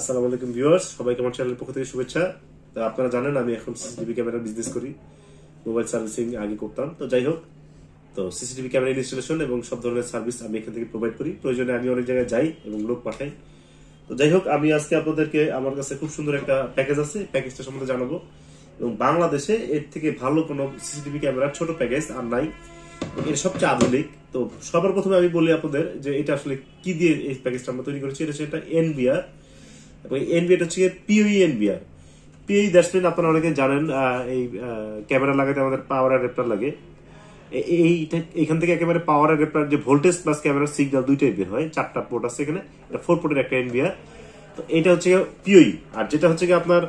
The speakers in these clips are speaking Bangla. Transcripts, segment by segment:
আসসালামু আলাইকুম ভিউয়ার্স, সবাইকে আমার চ্যানেলের পক্ষ থেকে শুভেচ্ছা। তো আপনারা জানেন আমি এখন সিসিটিভি ক্যামেরা বিজনেস করি, মোবাইল সার্ভিসিং আগে করতাম। তো যাই হোক, তো সিসিটিভি ক্যামেরা ইনস্টলেশন এবং সব ধরনের সার্ভিস আমি এখান থেকে প্রোভাইড করি। প্রয়োজনে আমি অনেক জায়গায় যাই এবং লোক পাঠাই। তো যাই হোক, আমি আজকে আপনাদেরকে আমার কাছে খুব সুন্দর একটা প্যাকেজ আছে, প্যাকেজটা সম্বন্ধে জানাবো। এবং বাংলাদেশে এর থেকে ভালো কোনো সিসিটিভি ক্যামেরার ছোট প্যাকেজ আর নাই, এটা সবচেয়ে আধুনিক। তো সবার প্রথমে আমি বলি আপনাদের যে এটা আসলে কি দিয়ে এই প্যাকেজটা আমরা তৈরি করেছি। এটা হচ্ছে একটা NVR এবং NVR হচ্ছে POE NVR। POE দ্যাটসমিন আপনারা অনেকে জানেন, এই ক্যামেরা লাগাতে আমাদের পাওয়ার অ্যাডাপ্টার লাগে। এইটা এখান থেকে একেবারে পাওয়ার অ্যাডাপ্টার যে ভোল্টেজ প্লাস ক্যামেরার সিগন্যাল দুইটাই বের হয়। চারটা পোর্ট আছে এখানে, এটা 4 পোর্টের একটা NVR। তো এটা হচ্ছে POE, আর যেটা হচ্ছে আপনার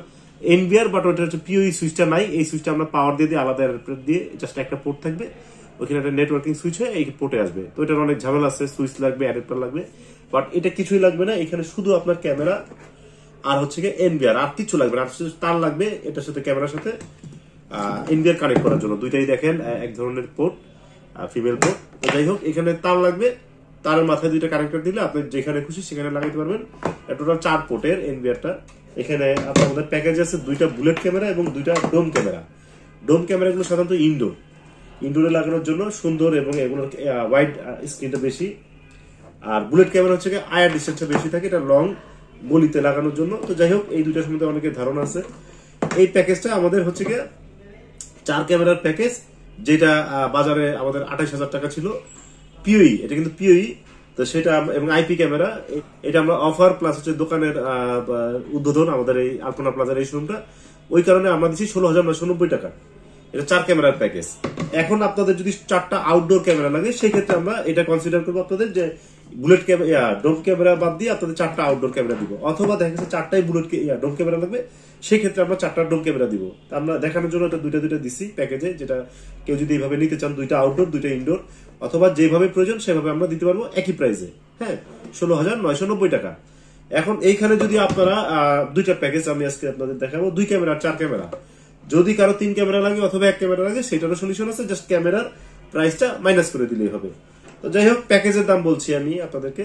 NVR বাট ওটা হচ্ছে POE সুইচটা নাই। এই সুইচটা আমরা পাওয়ার দিয়ে দিই, আলাদা অ্যাডাপ্টার দিয়ে জাস্ট একটা পোর্ট থাকবে, ওইখানে একটা নেটওয়ার্কিং সুইচ হয়ে এই পোর্টে আসবে। তো এটার অনেক ঝামেলা আছে, সুইচ লাগবে, অ্যাডাপ্টার লাগবে, বাট এটা কিছুই লাগবে না। এখানে শুধু আপনার ক্যামেরা আর হচ্ছে NVR, আর কিছু লাগবে না। আর তার লাগবে এটার সাথে, ক্যামেরার সাথে NVR কানেক্ট করার জন্য। দুইটাই দেখেন এক ধরনের পোর্ট, ফিমেল পোর্ট। তো যাই হোক, এখানে তার লাগবে, তার মাথায় দুইটা কানেক্টর দিলে আপনি যেখানে খুশি সেখানে লাগাইতে পারবেন। টোটাল 4 পোর্টের NVRটা। এখানে আপনাদের প্যাকেজ আছে 2টা বুলেট ক্যামেরা এবং 2টা ডোম ক্যামেরা। ডোম ক্যামেরাগুলো সাধারণত ইনডোরে লাগানোর জন্য সুন্দর এবং এগুলোর ওয়াইড স্ক্রিনটা বেশি। আর বুলেট ক্যামেরা হচ্ছে আয়ার ডিস্টেন্সটা বেশি থাকে, এটা লং গলিতে লাগানোর জন্য। তো যাই হোক, এই দুইটার সম্বন্ধে অনেকের ধারণা আছে। এই প্যাকেজটা আমাদের হচ্ছে 4 ক্যামেরার প্যাকেজ, যেটা বাজারে আমাদের 28,000 টাকা ছিল। POE, এটা কিন্তু POE। তো সেটা এবং IP ক্যামেরা, এটা আমরা অফার প্লাস হচ্ছে দোকানের উদ্বোধন আমাদের এই আলপনা প্লাজার এই শোরুমটা, ওই কারণে আমরা দিচ্ছি 16,990 টাকা। এটা 4 ক্যামেরার প্যাকেজ। এখন আপনাদের যদি 4টা আউটডোর ক্যামেরা লাগে, সেক্ষেত্রে আমরা এটা কনসিডার করবো আপনাদের যে বুলেট ক্যামেরা, ড্রোন ক্যামেরা বাদ দিয়ে আপনাদের 4টা আউটডোর ক্যামেরা দিব। অথবা দেখা গেছে 4টাই বুলেট ড্রোন ক্যামেরা লাগবে, সেক্ষেত্রে আমরা 4টা ড্রোন ক্যামেরা দিব। আমরা দেখানোর জন্য এটা দুইটা দিচ্ছি প্যাকেজে, যেটা কেউ যদি এইভাবে নিতে চান 2টা আউটডোর 2টা ইনডোর, অথবা যেভাবে প্রয়োজন সেভাবে আমরা দিতে পারবো একই প্রাইসে। হ্যাঁ, 16,990 টাকা। এখন এইখানে যদি আপনারা 2টা প্যাকেজ আমি আজকে আপনাদের দেখাবো, 2 ক্যামেরা 4 ক্যামেরা। যদি কারো 3 ক্যামেরা লাগে অথবা 1 ক্যামেরা লাগে, সেটারও সলিউশন আছে, জাস্ট ক্যামেরার প্রাইসটা মাইনাস করে দিলেই হবে। তো যাই হোক, প্যাকেজের দাম বলছি আমি আপনাদেরকে।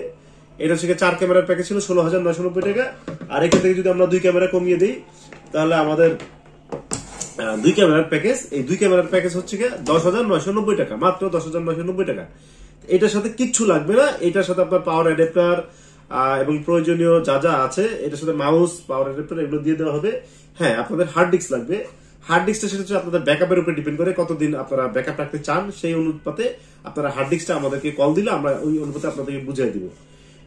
এটা হচ্ছে 4 ক্যামেরার প্যাকেজ ছিল 16,990 টাকা। আর এখান থেকে যদি আমরা 2 ক্যামেরা কমিয়ে দিই, তাহলে আমাদের 2 ক্যামেরার প্যাকেজ, এই 2 ক্যামেরার প্যাকেজ হচ্ছে 10,990 টাকা, মাত্র 10,990 টাকা। এটার সাথে কিচ্ছু লাগবে না। এটার সাথে আপনার পাওয়ার অ্যাডাপ্টার এবং প্রয়োজনীয় যা যা আছে, এটার সাথে মাউস, পাওয়ার অ্যাডাপ্টার এগুলো দিয়ে দেওয়া হবে। হ্যাঁ, আপনাদের হার্ড ডিস্ক লাগবে। হার্ড ডিস্কটা সেটা হচ্ছে আপনাদের ব্যাকআপের উপরে ডিপেন্ড করে, কতদিন আপনারা ব্যাকআপ রাখতে চান সেই অনুপাতে আপনারা হার্ড ডিস্কটা আমাদেরকে কল দিলে আমরা ওই অনুপাতে আপনাদেরকে বুঝিয়ে দিব।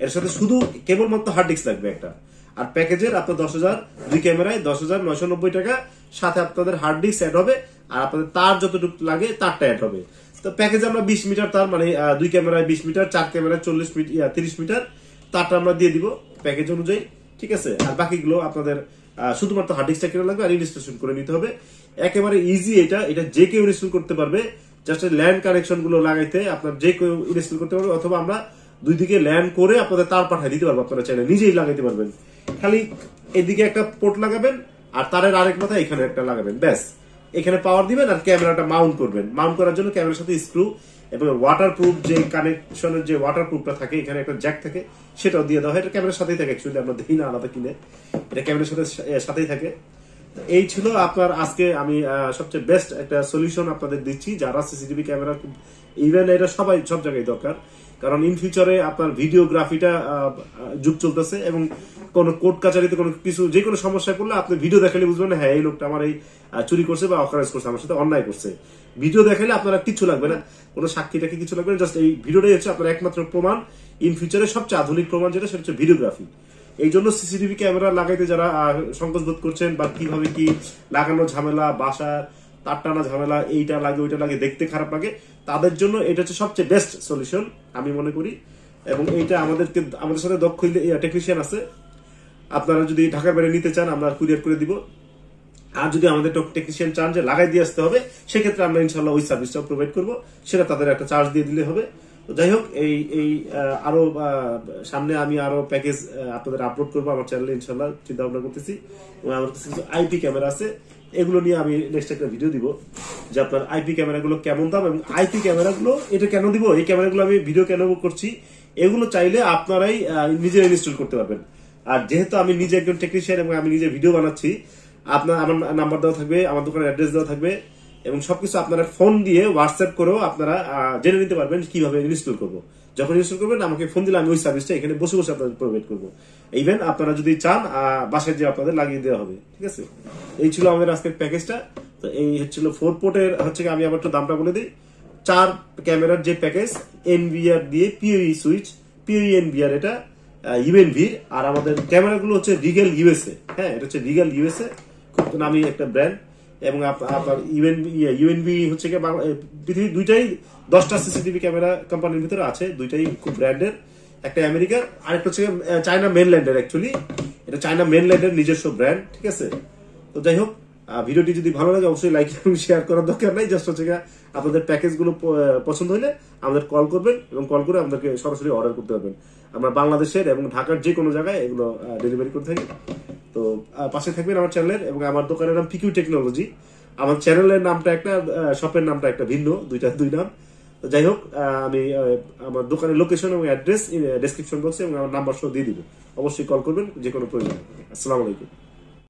এর সাথে শুধু কেবলমাত্র হার্ড ডিস্ক লাগবে একটা। আর প্যাকেজের আপনার 10,000, 2 ক্যামেরায় 10,990 টাকা, সাথে আপনাদের হার্ড ডিস্ক অ্যাড হবে, আর আপনাদের তার যতটুকু লাগে তারটা অ্যাড হবে। তো প্যাকেজে আমরা 20 মিটার তার, মানে 2 ক্যামেরায় 20 মিটার, 4 ক্যামেরায় 40 মিটার 30 মিটার তারটা আমরা দিয়ে দিব প্যাকেজ অনুযায়ী, ঠিক আছে। আর বাকিগুলো আপনাদের শুধুমাত্র হার্ড ডিস্কটা কেনা লাগবে আর ইনস্টলেশন করে নিতে হবে। একেবারে ইজি, এটা যে কেউ ইনস্টল করতে পারবে। জাস্ট ল্যান্ড কানেকশন গুলো লাগাইতে আপনার যে কেউ ইনস্টল করতে পারবে, অথবা আমরা 2 দিকে ল্যান্ড করে আপনাদের তার পাঠিয়ে দিতে পারবো। আপনারা চাইলে নিজেই লাগাইতে পারবেন, খালি এদিকে একটা পোর্ট লাগাবেন আর তারের আরেক মাথায় এখানে একটা লাগাবেন, ব্যাস। এখানে পাওয়ার দিবেন আর ক্যামেরাটা মাউন্ট করবেন। মাউন্ট করার জন্য ক্যামেরার সাথে স্ক্রু এবং ওয়াটারপ্রুফ যে কানেকশনের যে ওয়াটারপ্রুফটা থাকে, এখানে একটা জ্যাক থাকে, সেটাও দিয়ে দেওয়া হয়। এটা ক্যামেরার সাথেই থাকে, অ্যাকচুয়ালি আমরা দেখি না আলাদা কিনে, এটা ক্যামেরার সাথেই থাকে। এই ছিল আপনার আজকে আমি সবচেয়ে বেস্ট একটা সলিউশন আপনাদের দিচ্ছি, যারা সিসিটিভি ক্যামেরা ইভেন এটা সবাই সব জায়গায় দরকার। কারণ ইন ফিউচারে আপনার ভিডিওগ্রাফিটা যুগ চলতেছে, এবং কোনো কোর্ট কাচারিতে কোনো কিছু যে কোনো সমস্যায় পড়লে আপনি ভিডিও দেখালে বুঝবেন হ্যাঁ এই লোকটা আমার এই চুরি করছে বা অকারেজ করছে, আমার সাথে অন্যায় করছে। ভিডিও দেখালে আপনারা কিচ্ছু লাগবে না, কোনো সাক্ষীটাকে কিছু লাগবে না, জাস্ট এই ভিডিওটাই হচ্ছে আপনার একমাত্র প্রমাণ। ইন ফিউচারে সবচেয়ে আধুনিক প্রমাণ যেটা, সেটা হচ্ছে ভিডিওগ্রাফি। এই জন্য সিসিটিভি ক্যামেরা লাগাইতে যারা সংকোচ বোধ করছেন বা কিভাবে কি লাগানো ঝামেলা, বাসা তার টানা ঝামেলা, এইটা লাগে ওইটা লাগে, দেখতে খারাপ লাগে, তাদের জন্য এটা হচ্ছে সবচেয়ে বেস্ট সলিউশন আমি মনে করি। এবং এইটা আমাদের সাথে দক্ষ টেকনিশিয়ান আছে, আপনারা যদি ঢাকার বাইরে নিতে চান আমরা কুরিয়ার করে দিব। আর যদি আমাদের টেকনিশিয়ান চান যে লাগাই দিয়ে আসতে হবে, সেক্ষেত্রে আমরা ইনশাল্লাহ ওই সার্ভিসটাও প্রোভাইড করবো, সেটা তাদের একটা চার্জ দিয়ে দিলে হবে। তো যাই হোক, এই আরো সামনে আমি আরো প্যাকেজ আপনাদের আপলোড করবো আমার চ্যানেলে ইনশাল্লাহ, চিন্তা ভাবনা করতেছি। এবং আমার কাছে কিছু IP ক্যামেরা আছে, এগুলো নিয়ে আমি নেক্সট একটা ভিডিও দিব যে আপনার IP ক্যামেরাগুলো কেমন দাম এবং IP ক্যামেরাগুলো এটা কেন দিব, এই ক্যামেরাগুলো আমি ভিডিও কেন করছি। এগুলো চাইলে আপনারাই নিজেরা ইনস্টল করতে পারবেন। আর যেহেতু আমি নিজে একজন টেকনিশিয়ান এবং আমি নিজে ভিডিও বানাচ্ছি, আপনার আমার নাম্বার দেওয়া থাকবে, আমার দোকানের অ্যাড্রেস দেওয়া থাকবে এবং সবকিছু আপনারা ফোন দিয়ে হোয়াটসঅ্যাপ করেও আপনারা জেনে নিতে পারবেন কিভাবে ইনস্টল করবো। যখন ইনস্টল করবেন আমাকে ফোন দিলে আমি ওই সার্ভিসটা এখানে বসে বসে আপনাদের প্রোভাইড করবো। ইভেন আপনারা যদি চান বাসায় যে আপনাদের লাগিয়ে দেওয়া হবে। ঠিক আছে, এই ছিল আমাদের আজকের প্যাকেজটা। তো এই হচ্ছিল 4 পোর্টের, হচ্ছে আমি আবার একটু দামটা বলে দিই। 4 ক্যামেরার যে প্যাকেজ, NVR দিয়ে POE সুইচ, POE NVR এটা UNVR। আর আমাদের ক্যামেরাগুলো হচ্ছে রিগেল USA, হ্যাঁ এটা হচ্ছে রিগেল USA, খুব নামি একটা ব্র্যান্ড। এবং আপনার UNVR হচ্ছে পৃথিবীর দুইটাই 10টা CCTV ক্যামেরা কোম্পানির ভিতরে আছে, দুইটাই খুব ব্র্যান্ডের, একটা আমেরিকার আর একটা হচ্ছে চায়না মেনল্যান্ডের। অ্যাকচুয়ালি এটা চায়না মেনল্যান্ডের নিজস্ব ব্র্যান্ড। ঠিক আছে, তো যাই হোক ভিডিওটি যদি ভালো লাগে অবশ্যই লাইক এবং শেয়ার করার দরকার নাই। জাস্ট হচ্ছে আপনাদের প্যাকেজগুলো পছন্দ হলে আমাদের কল করবেন এবং কল করে আমাদেরকে সরাসরি অর্ডার করতে পারবেন। আমরা বাংলাদেশের এবং ঢাকার যে কোনো জায়গায় এগুলো ডেলিভারি করে থাকি। তো পাশে থাকবেন আমার চ্যানেলের। এবং আমার দোকানের নাম PQ টেকনোলজি। আমার চ্যানেলের নামটা একটা, শপের নামটা একটা, ভিন্ন, দুই নাম। তো যাই হোক আমি আমার দোকানের লোকেশন এবং অ্যাড্রেস ডেসক্রিপশন বক্সে এবং আমার নাম্বার সহ দিয়ে দিব। অবশ্যই কল করবেন যে কোনো প্রয়োজন। আসসালামু আলাইকুম।